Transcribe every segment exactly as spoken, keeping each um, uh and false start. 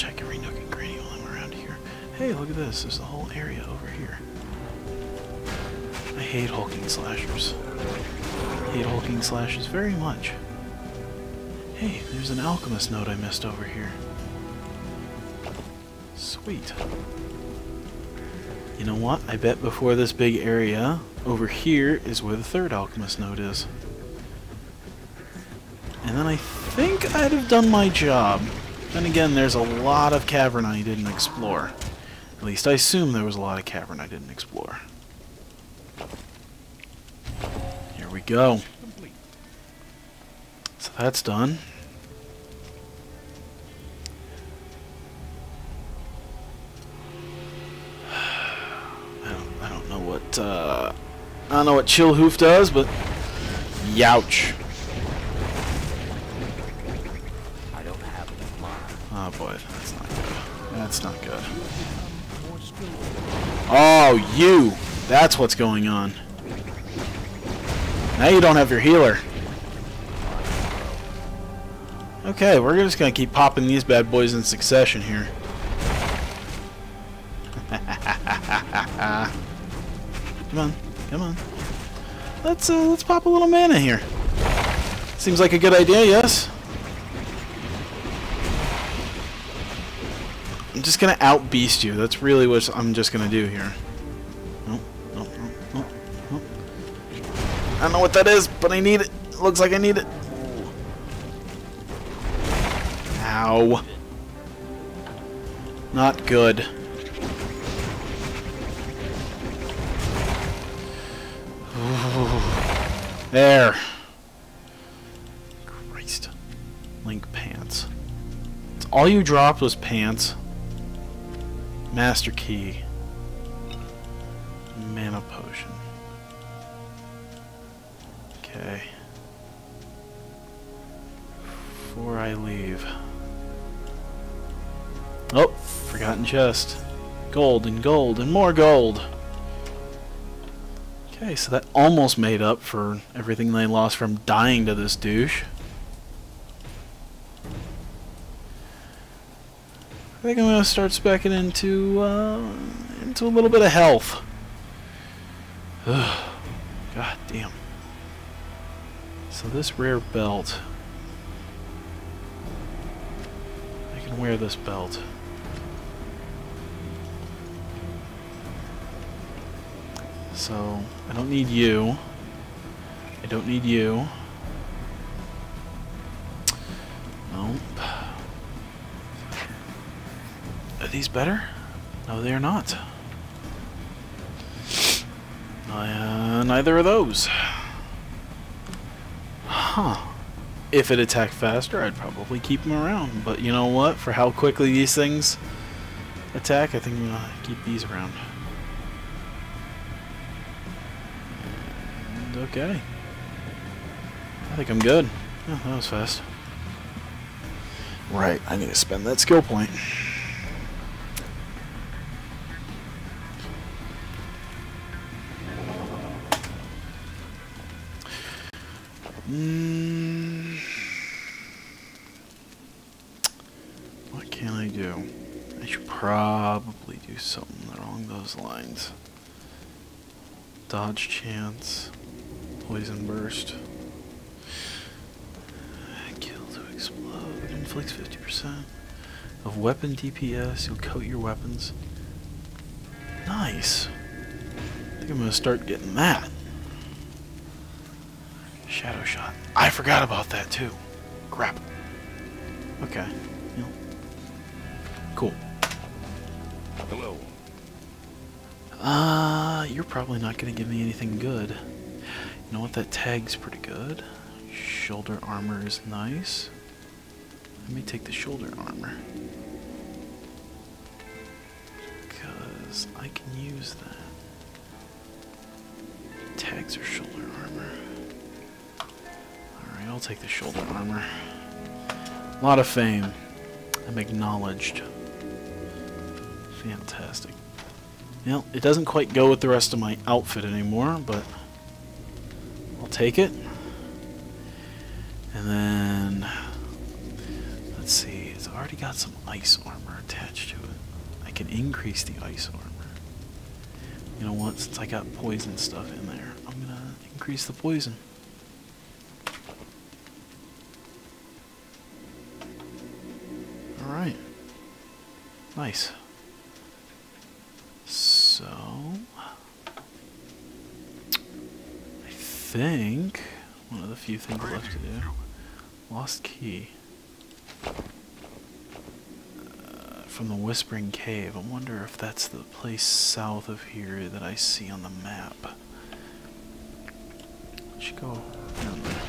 check every nook and cranny while I'm around here. Hey, look at this. There's the whole area over here. I hate hulking slashers. I hate hulking slashes very much. Hey, there's an alchemist note I missed over here. Sweet. You know what? I bet before this big area over here is where the third alchemist note is. And then I think I'd have done my job. Then again, there's a lot of cavern I didn't explore. At least I assume there was a lot of cavern I didn't explore. Here we go. So that's done. I don't, I don't know what uh, I don't know what Chill Hoof does, but youch. Oh boy, that's not good. That's not good. Oh, you! That's what's going on. Now you don't have your healer. Okay, we're just gonna keep popping these bad boys in succession here. Come on, come on. Let's uh, let's pop a little mana here. Seems like a good idea, yes? I'm just gonna out beast you. That's really what I'm just gonna do here. Nope, nope, nope, nope, nope. I don't know what that is, but I need it. It looks like I need it. Ow. Not good. Ooh. There. Christ. Link pants. It's all you dropped was pants. Master Key. Mana Potion. Okay. Before I leave. Oh, forgotten chest. Gold and gold and more gold. Okay, so that almost made up for everything they lost from dying to this douche. I think I'm going to start specking into, uh, into a little bit of health. Ugh. God damn. So this rare belt. I can wear this belt. So, I don't need you. I don't need you. Nope. Are these better? No, they are not. Uh, neither are those. Huh. If it attacked faster, I'd probably keep them around. But you know what? For how quickly these things attack, I think I'm gonna keep these around. And okay. I think I'm good. Oh, that was fast. Right. I need to spend that skill point. Mm. What can I do? I should probably do something along those lines. Dodge chance, poison burst, kill to explode, inflicts fifty percent of weapon D P S. You'll coat your weapons. Nice. I think I'm gonna start getting that. Shadow shot. I forgot about that too. Crap. Okay. Yep. Cool. Hello. Uh, you're probably not going to give me anything good. You know what? That tag's pretty good. Shoulder armor is nice. Let me take the shoulder armor. Because I can use that. Tags are shoulder armor. I'll take the shoulder armor. A lot of fame. I'm acknowledged. Fantastic. Well, it doesn't quite go with the rest of my outfit anymore, but I'll take it. And then, let's see, it's R already got some ice armor attached to it. I can increase the ice armor. You know what, since I got poison stuff in there, I'm gonna increase the poison. Alright. Nice. So... I think... one of the few things left to do. Lost key. From the Whispering Cave. I wonder if that's the place south of here that I see on the map. Let's go down there.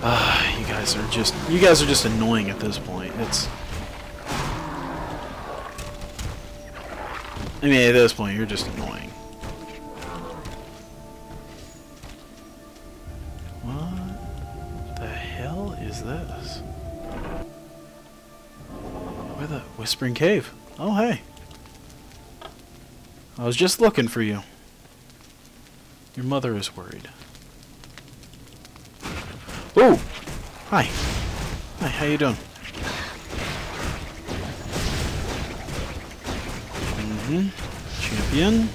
Ah, uh, you guys are just you guys are just annoying at this point. It's I mean at this point you're just annoying. What the hell is this? The Whispering Cave. Oh, hey. I was just looking for you. Your mother is worried. Oh! Hi. Hi, how you doing? Mm-hmm. Champion.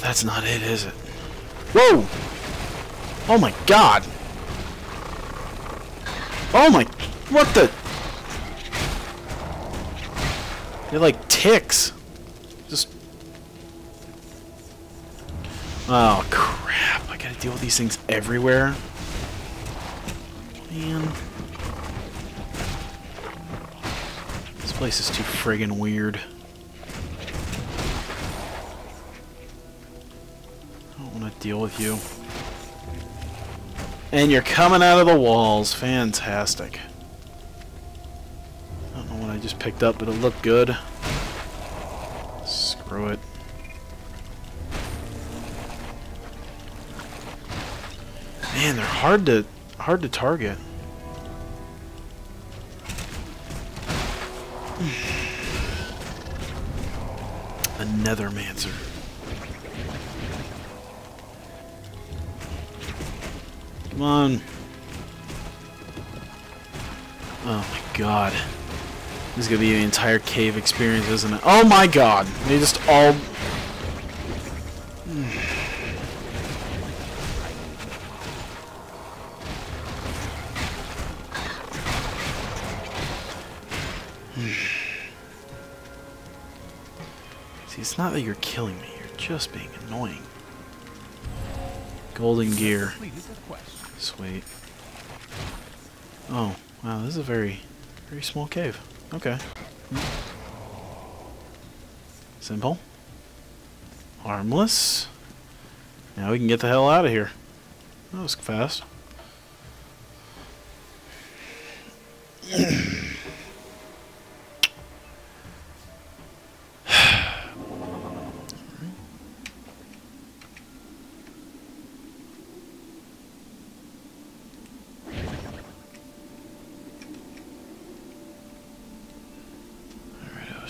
That's not it, is it? Whoa! Oh my god! Oh my... What the... They're like ticks. Just... Oh, crap. I gotta deal with these things everywhere. Man. This place is too friggin' weird. Deal with you. And you're coming out of the walls. Fantastic. I don't know what I just picked up, but it looked good. Screw it. Man, they're hard to hard to target. A nethermancer. Come on. Oh my god. This is gonna be the entire cave experience, isn't it? Oh my god! They just all... See, it's not that you're killing me. You're just being annoying. Golden gear. Sweet. Oh, wow, this is a very, very small cave. Okay. Simple. Harmless. Now we can get the hell out of here. That was fast.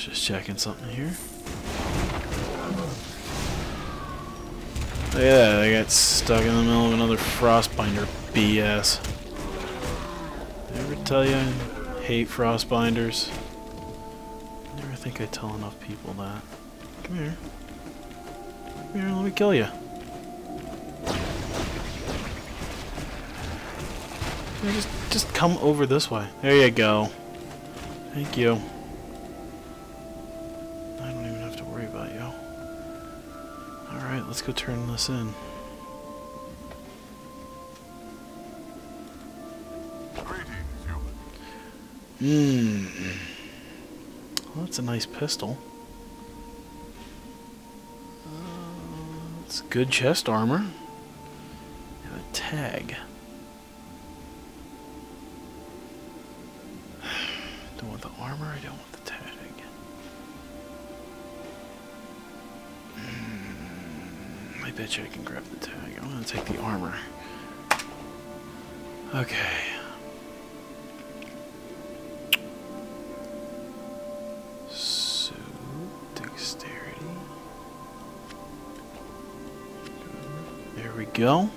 Just checking something here. Look at that, I got stuck in the middle of another frostbinder B S. Did I ever tell you I hate frostbinders? I never think I tell enough people that. Come here. Come here, let me kill you. Just, just come over this way. There you go. Thank you. Let's go turn this in. Mmm. Well, that's a nice pistol. Uh, it's good chest armor. And a tag. Don't want the armor, I don't want the tag. I bet you I can grab the tag. I'm gonna take the armor. Okay. go.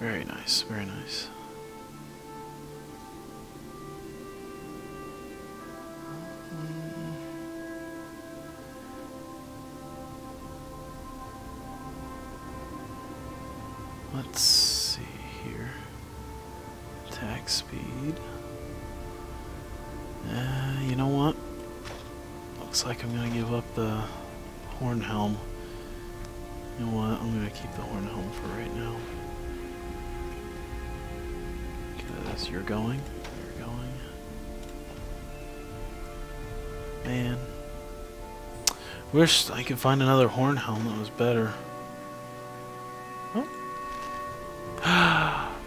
Very nice, very nice. Let's see here. Attack speed. Uh, you know what? Looks like I'm going to give up the hornhelm. You know what? I'm going to keep the hornhelm for right now. Because you're going. You're going. Man. Wish I could find another hornhelm that was better.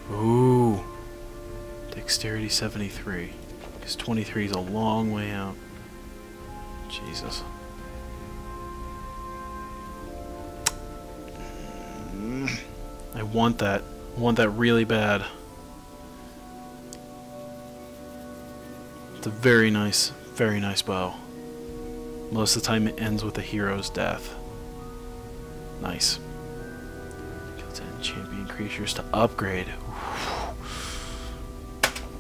Ooh, dexterity seventy-three, because twenty-three is a long way out. Jesus. I want that. I want that really bad. It's a very nice, very nice bow. Most of the time it ends with a hero's death. Nice. Champion creatures to upgrade.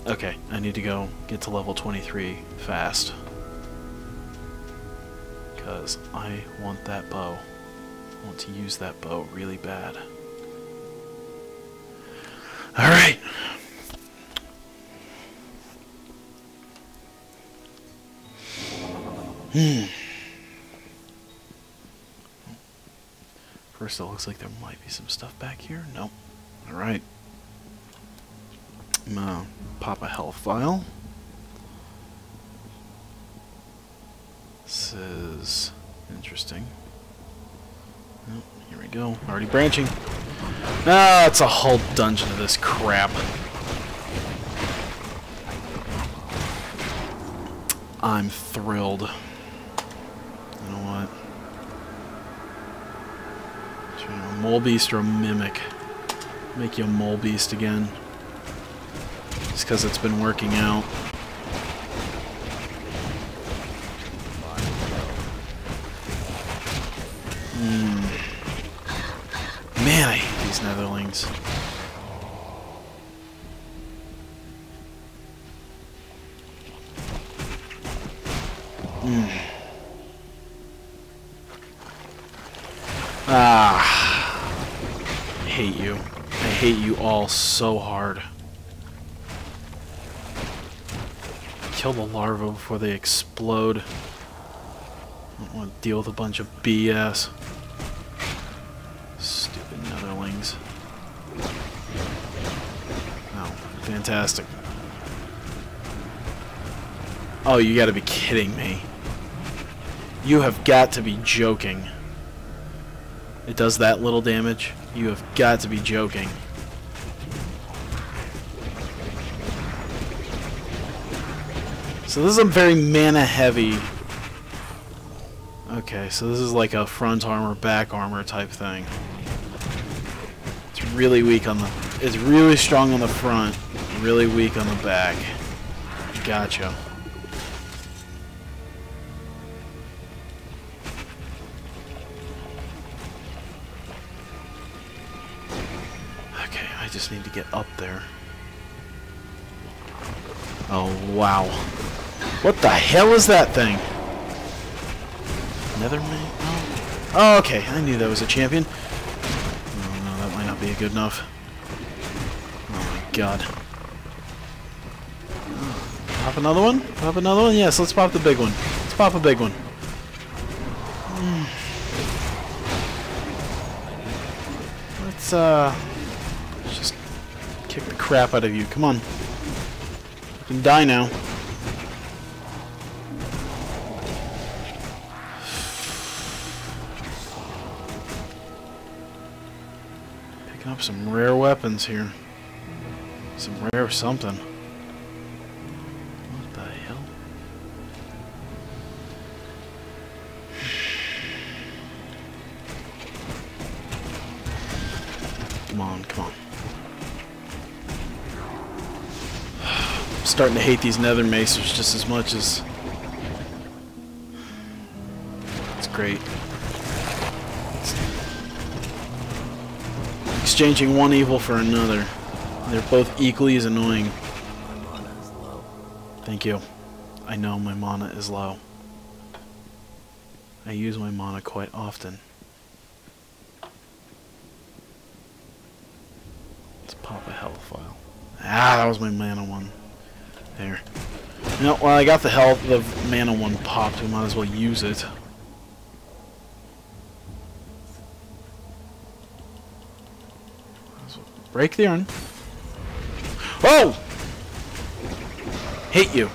Okay, I need to go get to level twenty-three fast. Because I want that bow. I want to use that bow really bad. Alright! Hmm. First, it looks like there might be some stuff back here. Nope. Alright. I'm gonna pop a health vial. This is interesting. Oh, here we go. Already branching. Ah, it's a whole dungeon of this crap. I'm thrilled. You know what? Mole beast or a mimic. Make you a mole beast again. Just because it's been working out. Mm. Man, I hate these netherlings. Mm. Ah. I hate you. I hate you all so hard. Kill the larvae before they explode. I don't want to deal with a bunch of B S. Stupid netherlings. Oh, fantastic. Oh, you gotta be kidding me. You have got to be joking. It does that little damage? You have got to be joking. So this is a very mana heavy. Okay, so this is like a front armor, back armor type thing. It's really weak on the... It's really strong on the front, really weak on the back. Gotcha. I just need to get up there. Oh, wow. What the hell is that thing? Netherman? Oh, okay. I knew that was a champion. Oh, no, that might not be good enough. Oh, my God. Pop another one? Pop another one? Yes, let's pop the big one. Let's pop a big one. Let's, uh... just kick the crap out of you. Come on. You can die now. Picking up some rare weapons here. Some rare something. What the hell? Come on, come on. Starting to hate these nethermancers just as much as... It's great. It's exchanging one evil for another. They're both equally as annoying. Thank you. I know my mana is low. I use my mana quite often. Let's pop a health file. Ah, that was my mana one. There. You know, well, I got the health, the mana one popped. We might as well use it. Break the urn. Oh! Hate you.